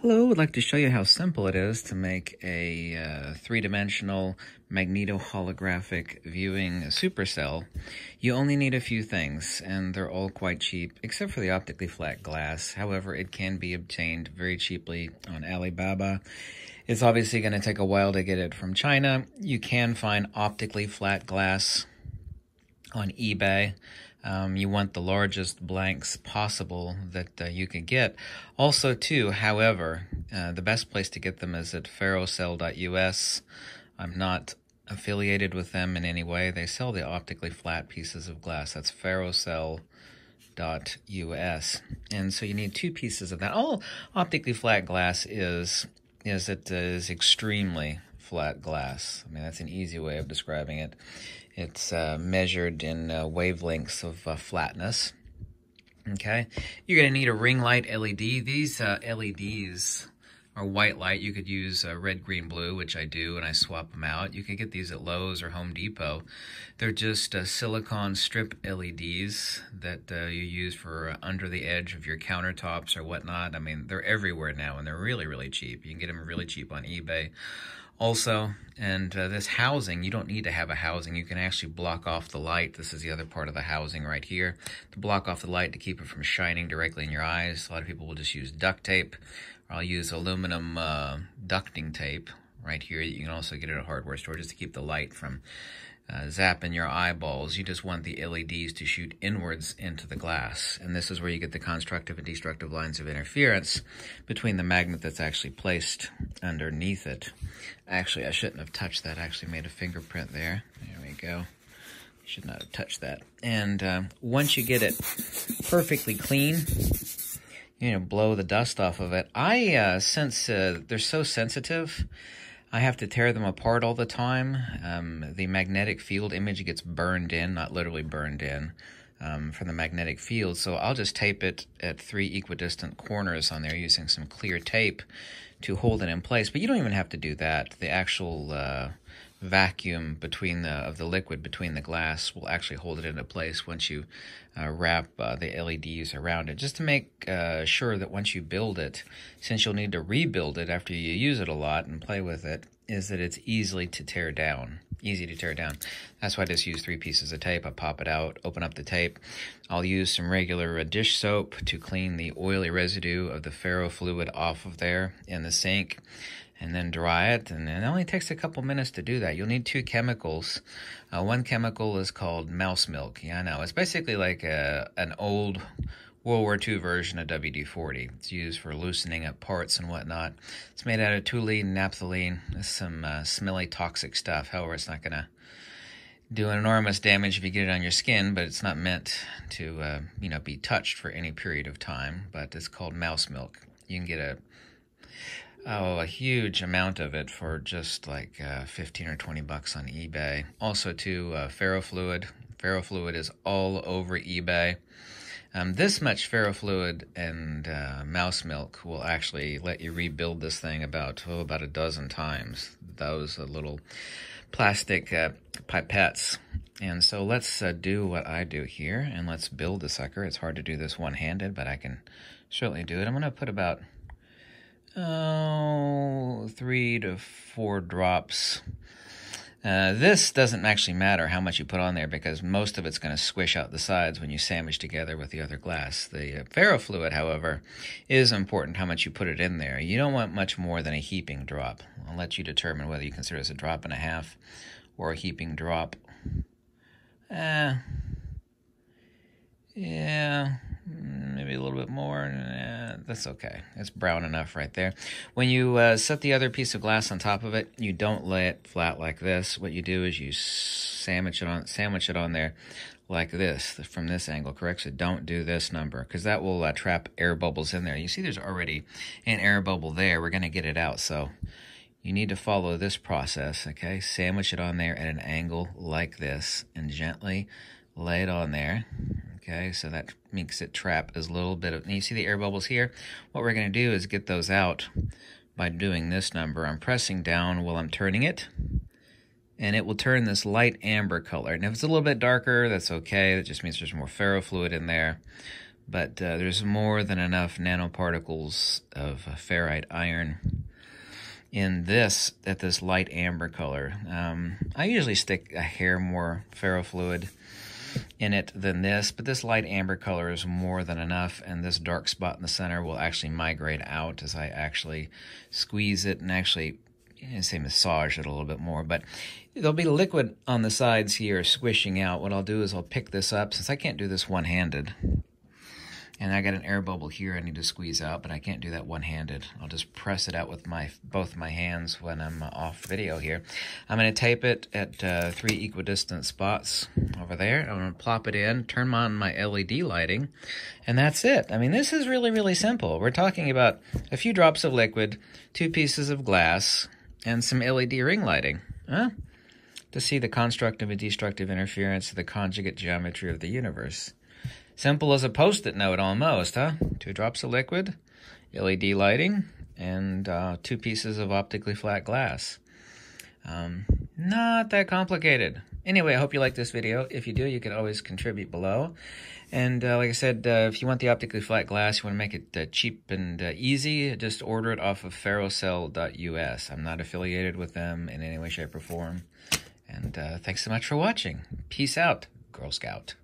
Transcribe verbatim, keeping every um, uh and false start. Hello, I'd like to show you how simple it is to make a uh, three-dimensional magnetoholographic viewing supercell. You only need a few things, and they're all quite cheap, except for the optically flat glass. However, it can be obtained very cheaply on Alibaba. It's obviously going to take a while to get it from China. You can find optically flat glass on eBay. Um, you want the largest blanks possible that uh, you can get. Also, too, however, uh, the best place to get them is at ferrocell dot U S. I'm not affiliated with them in any way. They sell the optically flat pieces of glass. That's ferrocell dot U S. And so you need two pieces of that. All optically flat glass is, is it is extremely flat glass. I mean, that's an easy way of describing it. It's uh, measured in uh, wavelengths of uh, flatness. Okay, you're going to need a ring light L E D. These uh, L E Ds are white light. You could use uh, red, green, blue, which I do, and I swap them out. You can get these at Lowe's or Home Depot. They're just uh, silicon strip L E Ds that uh, you use for uh, under the edge of your countertops or whatnot. I mean, they're everywhere now, and they're really, really cheap. You can get them really cheap on eBay. Also, and uh, this housing, you don't need to have a housing. You can actually block off the light. This is the other part of the housing right here. To block off the light to keep it from shining directly in your eyes. A lot of people will just use duct tape. Or I'll use aluminum uh, ducting tape right here. You can also get it at a hardware store just to keep the light from uh, zapping your eyeballs. You just want the L E Ds to shoot inwards into the glass. And this is where you get the constructive and destructive lines of interference between the magnet that's actually placed underneath it. Actually, I shouldn't have touched that. I actually made a fingerprint there. There we go. Should not have touched that. And uh, once you get it perfectly clean, you know, blow the dust off of it. I, uh, since uh, they're so sensitive, I have to tear them apart all the time. Um, the magnetic field image gets burned in, not literally burned in, um, from the magnetic field. So I'll just tape it at three equidistant corners on there using some clear tape to hold it in place. But you don't even have to do that. The actual uh, vacuum between the of the liquid between the glass will actually hold it into place once you uh, wrap uh, the L E Ds around it, just to make uh, sure that once you build it, since you'll need to rebuild it after you use it a lot and play with it, is that it's easily to tear down. Easy to tear down. That's why I just use three pieces of tape. I pop it out, open up the tape. I'll use some regular dish soap to clean the oily residue of the ferrofluid off of there in the sink, and then dry it. And it only takes a couple minutes to do that. You'll need two chemicals. Uh, one chemical is called mouse milk. Yeah, I know. It's basically like a, an old World War Two version of W D forty. It's used for loosening up parts and whatnot. It's made out of toluene, naphthalene. It's some uh, smelly, toxic stuff. However, it's not going to do enormous damage if you get it on your skin, but it's not meant to uh, you know, be touched for any period of time. But it's called mouse milk. You can get a Oh, a huge amount of it for just like uh, fifteen or twenty bucks on eBay. Also, too, uh, ferrofluid. Ferrofluid is all over eBay. Um, this much ferrofluid and uh, mouse milk will actually let you rebuild this thing about, oh, about a dozen times. Those uh, little plastic uh, pipettes. And so let's uh, do what I do here, and let's build the sucker. It's hard to do this one-handed, but I can certainly do it. I'm going to put about Oh, three to four drops. Uh, this doesn't actually matter how much you put on there, because most of it's going to squish out the sides when you sandwich together with the other glass. The uh, ferrofluid, however, is important how much you put it in there. You don't want much more than a heaping drop. I'll let you determine whether you consider this a drop and a half or a heaping drop. Uh, yeah, maybe a little bit more. Nah, that's okay. It's brown enough right there. When you uh, set the other piece of glass on top of it, you don't lay it flat like this. What you do is you sandwich it on, sandwich it on there like this, from this angle, correct? So don't do this number, because that will uh, trap air bubbles in there. You see there's already an air bubble there. We're going to get it out, so you need to follow this process, okay? Sandwich it on there at an angle like this, and gently lay it on there. Okay, so that makes it trap as little bit of, and you see the air bubbles here? What we're going to do is get those out by doing this number. I'm pressing down while I'm turning it, and it will turn this light amber color. And if it's a little bit darker, that's okay. That just means there's more ferrofluid in there. but uh, there's more than enough nanoparticles of ferrite iron in this at this light amber color. Um, I usually stick a hair more ferrofluid in it than this, but this light amber color is more than enough, and this dark spot in the center will actually migrate out as I actually squeeze it and actually say massage it a little bit more. But there'll be liquid on the sides here squishing out. What I'll do is I'll pick this up, since I can't do this one-handed, and I got an air bubble here I need to squeeze out, but I can't do that one-handed. I'll just press it out with my both my hands when I'm off video here. I'm going to tape it at uh, three equidistant spots over there. I'm going to plop it in, turn on my L E D lighting, and that's it. I mean, this is really, really simple. We're talking about a few drops of liquid, two pieces of glass, and some L E D ring lighting. Huh? To see the constructive and destructive interference of the conjugate geometry of the universe. Simple as a post-it note almost, huh? Two drops of liquid, L E D lighting, and uh, two pieces of optically flat glass. Um, not that complicated. Anyway, I hope you like this video. If you do, you can always contribute below. And uh, like I said, uh, if you want the optically flat glass, you want to make it uh, cheap and uh, easy, just order it off of ferrocell dot U S. I'm not affiliated with them in any way, shape, or form. And uh, thanks so much for watching. Peace out, Girl Scout.